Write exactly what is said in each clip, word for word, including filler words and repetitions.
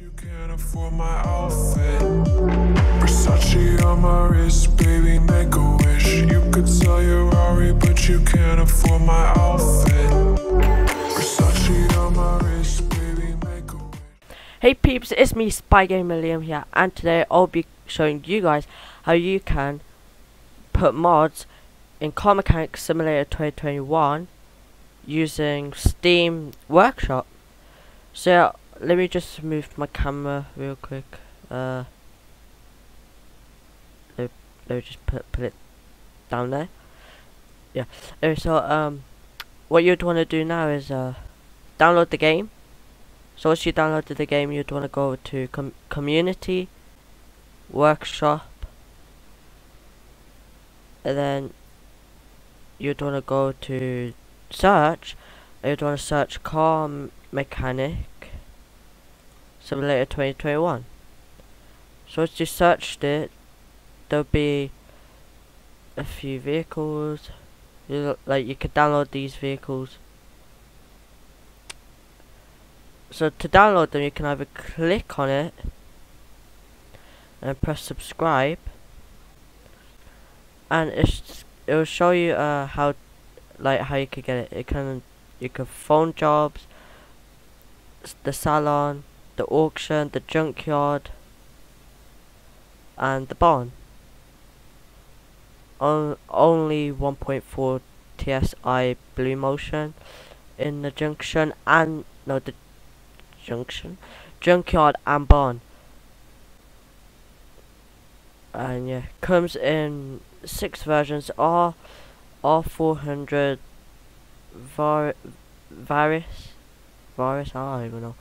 You can't afford my outfit. Versace on my wrist, baby, make a wish. You could sell your Rari, but you can't afford my outfit. Versace on my wrist, baby, make a wish. Hey peeps, it's me Spygamerliam here, and today I'll be showing you guys how you can put mods in Car Mechanic Simulator twenty twenty-one using Steam Workshop. So let me just move my camera real quick. Uh, let, let me just put put it down there. Yeah. Anyway, so um, what you'd want to do now is uh, download the game. So once you downloaded the game, you'd want to go to com community, workshop, and then you'd want to go to search. And you'd want to search Car Mechanic Simulator twenty twenty-one. So once you searched it, there'll be a few vehicles. You, like you could download these vehicles. So to download them, you can either click on it and press subscribe, and it's it'll show you uh, how like how you could get it. It can you can phone jobs, the salon, the auction, the junkyard, and the barn. On only one point four T S I Blue Motion in the junction and no the junction, junkyard and barn. And yeah, comes in six versions: R, R four hundred, Var, Varus, Varus. I don't even know.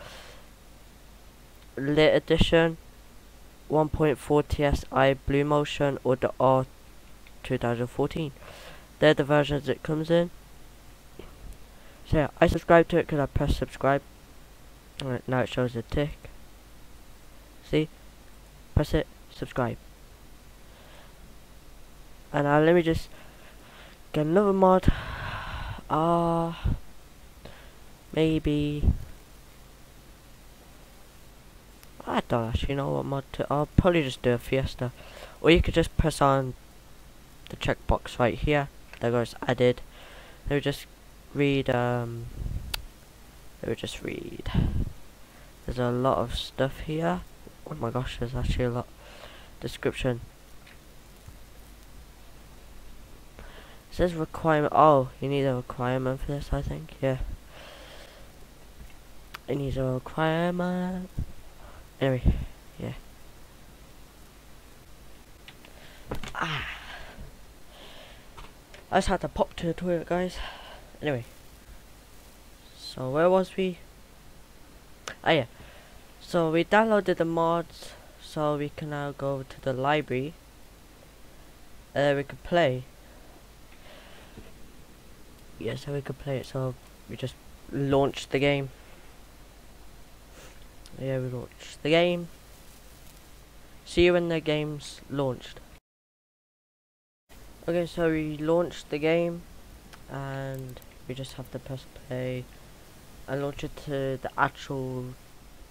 Lit edition, one point four T S I Blue Motion, or the R twenty fourteen. They're the versions it comes in. So yeah, I subscribe to it because I press subscribe. Alright, now it shows a tick. See? Press it, subscribe. And now let me just get another mod. Ah, uh, maybe. I don't actually know what mod to. I'll probably just do a Fiesta, or you could just press on the checkbox right here. There goes added. Let me just read. Um, let me just read. There's a lot of stuff here. Oh my gosh, there's actually a lot. Description. It says requirement. Oh, you need a requirement for this, I think. Yeah. It needs a requirement. Anyway, yeah. Ah. I just had to pop to the toilet, guys. Anyway. So where was we? Ah yeah. So we downloaded the mods, so we can now go to the library. And then we can play. Yeah, so we could play it, so we just launched the game. Yeah, we launched the game. See you when the game's launched. Okay, so we launched the game, and we just have to press play and launch it to the actual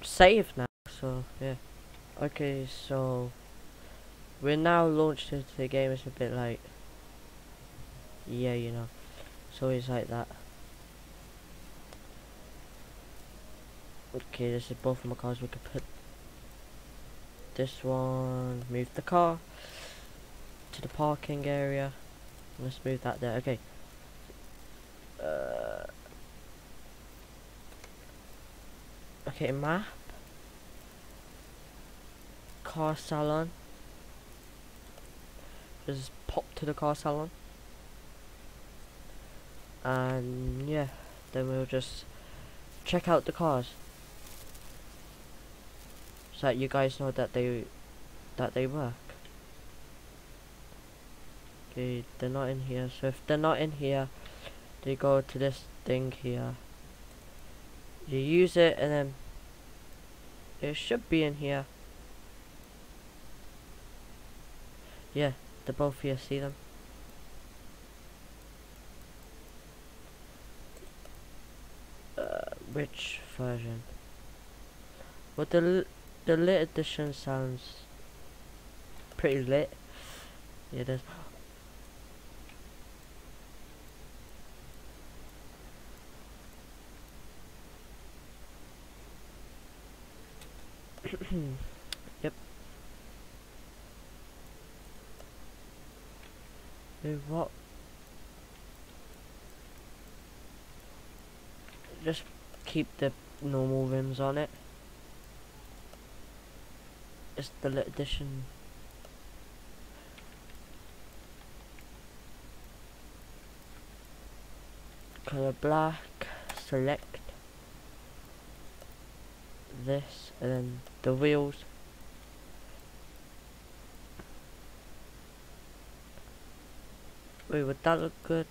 save now. So yeah. Okay, so we're now launched into the game. It's a bit like, yeah, you know, it's always like that. Okay, this is both of my cars. We could put this one, move the car to the parking area. Let's move that there. Okay. Uh, okay, map, car salon. Just pop to the car salon, and yeah, then we'll just check out the cars. So that you guys know that they that they work. Okay, they're not in here. So if they're not in here, they go to this thing here. You use it, and then it should be in here. Yeah, they're both here. See them? Uh, which version? But the the lit edition sounds pretty lit. Yeah, it is. Yep. Wait, what? Just keep the normal rims on it. It's the lit edition. Color black. Select this, and then the wheels. Wait, would that look good?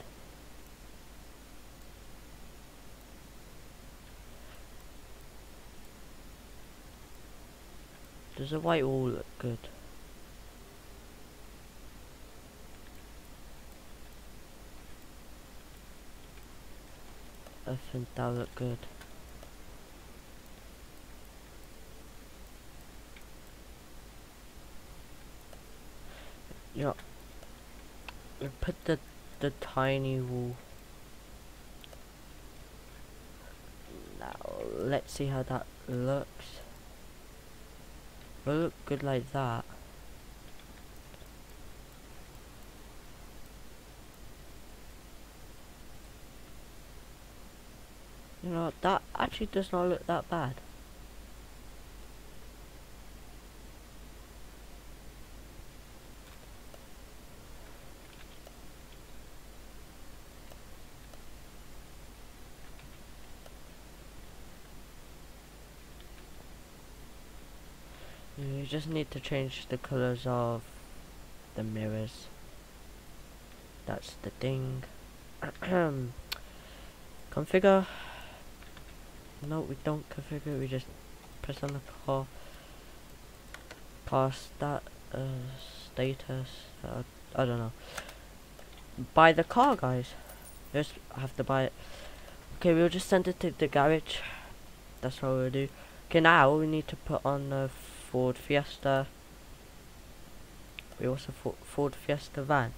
Does the white wall look good? I think that'll look good. Yeah, we put the the tiny wall. Now let's see how that looks. Will it look good like that? You know, that actually does not look that bad. You just need to change the colours of the mirrors. That's the thing. Configure. No, we don't configure. We just press on the car. Car stat uh, status. Uh, I don't know. Buy the car, guys. Just have to buy it. Okay, we'll just send it to the garage. That's what we'll do. Okay, now we need to put on the Ford Fiesta. We also have Ford Fiesta van.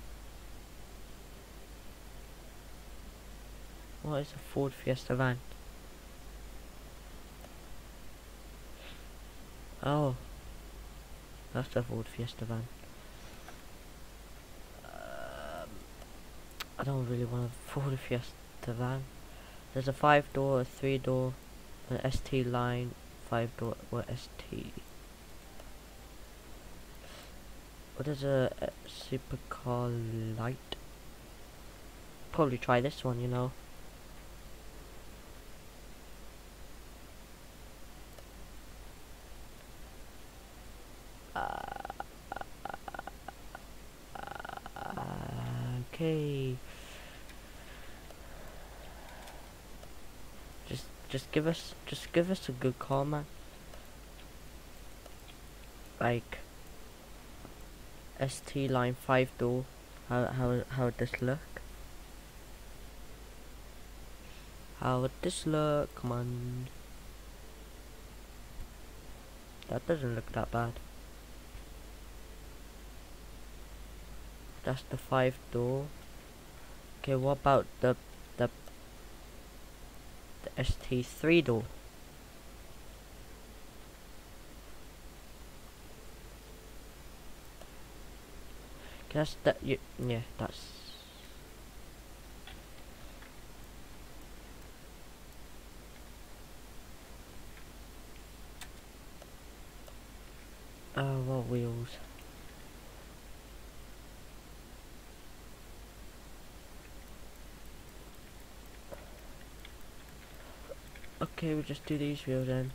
What is a Ford Fiesta van? Oh, that's a Ford Fiesta van. Um, I don't really want a Ford Fiesta van. There's a five door, a three door, an S T line, five door, or S T. What is a, a supercar light? Probably try this one, you know. Uh, uh, okay. Just, just give us, just give us a good car, man. Like. S T line five door. How how how would this look? How would this look? Come on. That doesn't look that bad. That's the five door. Okay, what about the the the S T three door? That's that you, yeah, that's oh, what wheels? Okay, we'll just do these wheels then.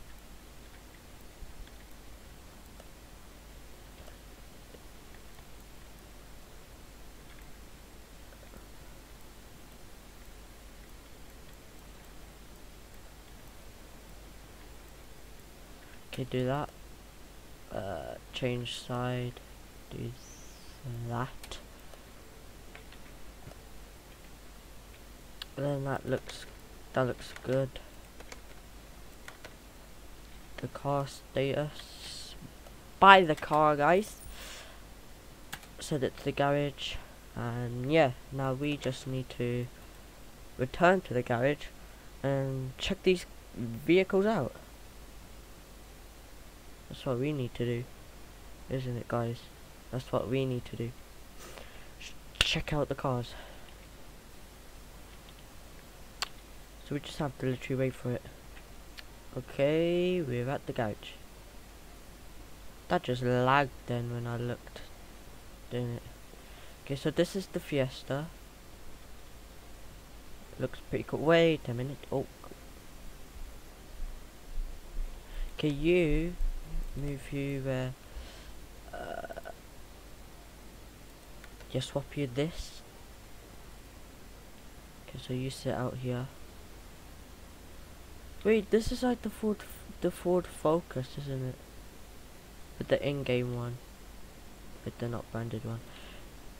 Okay, do that. Uh, change side. Do that. And then that looks. That looks good. the car status by the car, guys. Send it to the garage, and yeah, now we just need to return to the garage and check these vehicles out. That's what we need to do, isn't it, guys? That's what we need to do. Check out the cars. So we just have to literally wait for it. Okay, we're at the garage. That just lagged then when I looked, didn't it? Okay, so this is the Fiesta. Looks pretty cool. Wait a minute. Oh. Can you move you there? Uh, uh, just swap you this. Okay, so you sit out here. Wait, this is like the Ford, the Ford Focus, isn't it? But the in-game one, but the not branded one.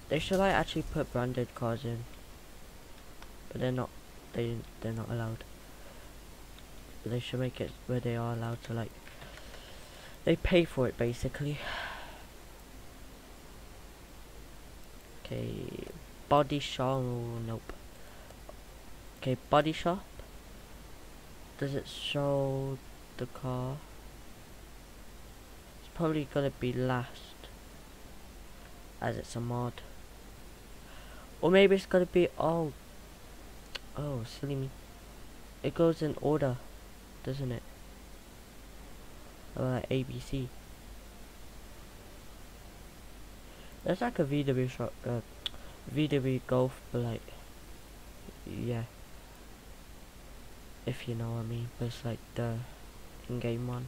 They should like actually put branded cars in. But they're not, they, they're not allowed. They should make it where they are allowed to, like, they pay for it basically. Okay, body shop, nope. Okay, body shop. Does it show the car? It's probably gonna be last, as it's a mod. Or maybe it's gonna be, oh, Oh, silly me. It goes in order, doesn't it? Uh, A B C. That's like a V W shop, uh, V W Golf, but like, yeah. If you know what I mean, but it's like the in-game one.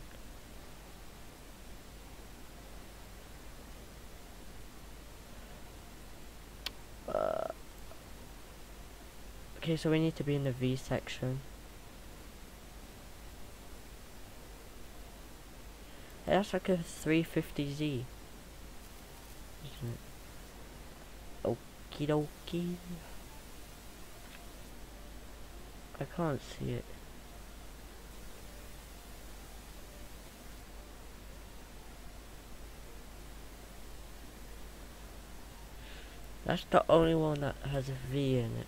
Okay, so we need to be in the V section. Hey, that's like a three fifty Z, isn't it? Okie dokie. I can't see it. That's the only one that has a V in it.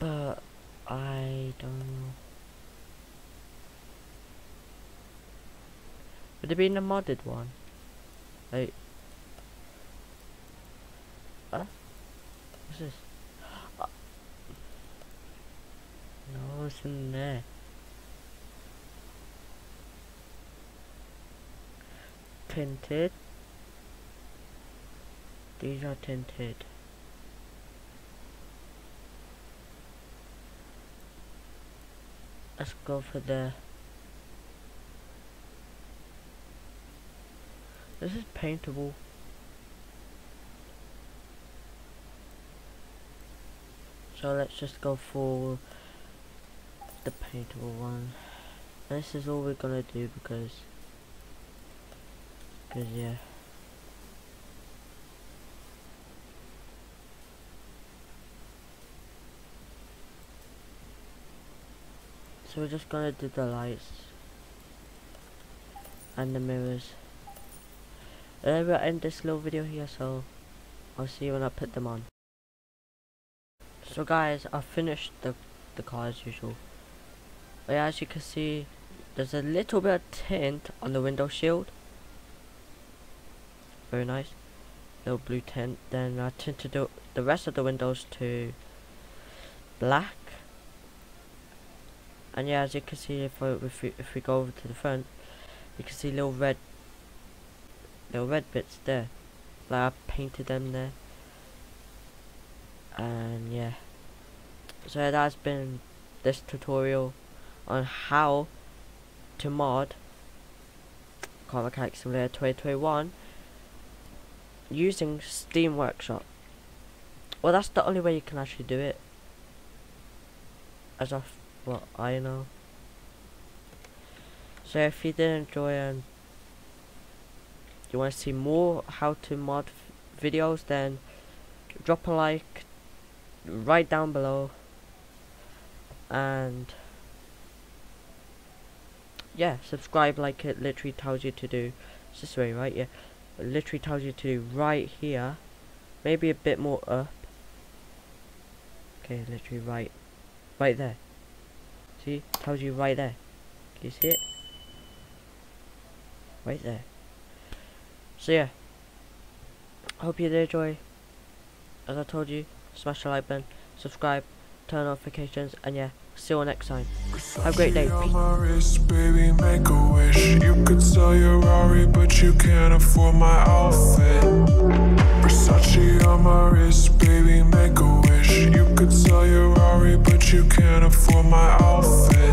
But I don't know. Would it be in a modded one? Like, huh? What's this? Uh, no, it's in there. Tinted. These are tinted. Let's go for the. This is paintable. So let's just go for the paintable one. And this is all we're gonna do because. Because, yeah. So we're just gonna do the lights and the mirrors, and then we'll end this little video here, so I'll see you when I put them on. So guys, I finished the, the car as usual. But as you can see, there's a little bit of tint on the window shield. Very nice, little blue tint. Then I tinted the, the rest of the windows to black. And yeah, as you can see, if, I, if, we, if we go over to the front, you can see little red, little red bits there. Like I painted them there. And yeah. So that's been this tutorial on how to mod Car Mechanic Simulator twenty twenty-one using Steam Workshop. Well, that's the only way you can actually do it. As I've What I know. So if you did enjoy and you want to see more how to mod videos, then drop a like, right down below. And yeah, subscribe like it literally tells you to do. It's this way, right? Yeah, it literally tells you to do right here. Maybe a bit more up. Okay, literally right, right there. See, tells you right there. Can you see it? Right there. So yeah, I hope you did enjoy. As I told you, smash the like button, subscribe, turn on notifications, and yeah, see you all next time. Have a great day. On my wrist, baby, make a wish. You could sell your Rari, but you can't afford my outfit. Versace on my wrist, baby, make a wish. You could sell your Rari, but you can't afford my outfit.